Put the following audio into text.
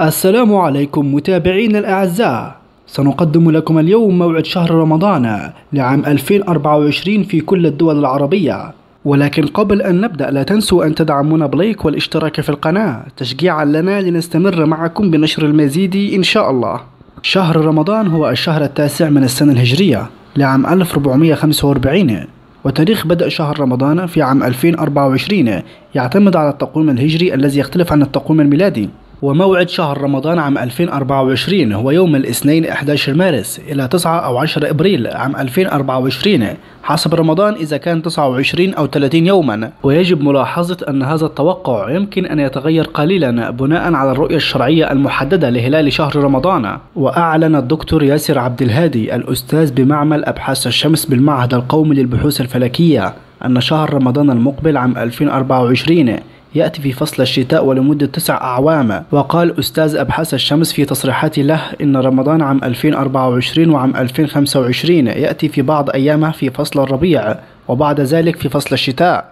السلام عليكم متابعين الأعزاء، سنقدم لكم اليوم موعد شهر رمضان لعام 2024 في كل الدول العربية. ولكن قبل أن نبدأ لا تنسوا أن تدعمونا بلايك والاشتراك في القناة تشجيعا لنا لنستمر معكم بنشر المزيد إن شاء الله. شهر رمضان هو الشهر التاسع من السنة الهجرية لعام 1445، وتاريخ بدء شهر رمضان في عام 2024 يعتمد على التقويم الهجري الذي يختلف عن التقويم الميلادي. وموعد شهر رمضان عام 2024 هو يوم الاثنين 11 مارس إلى 9 أو 10 إبريل عام 2024 حسب رمضان إذا كان 29 أو 30 يوما. ويجب ملاحظة أن هذا التوقع يمكن أن يتغير قليلا بناء على الرؤية الشرعية المحددة لهلال شهر رمضان. وأعلن الدكتور ياسر عبد الهادي الأستاذ بمعمل أبحاث الشمس بالمعهد القومي للبحوث الفلكية أن شهر رمضان المقبل عام 2024 يأتي في فصل الشتاء ولمدة 9 أعوام. وقال أستاذ أبحاث الشمس في تصريحات له إن رمضان عام 2024 وعام 2025 يأتي في بعض أيامه في فصل الربيع وبعد ذلك في فصل الشتاء.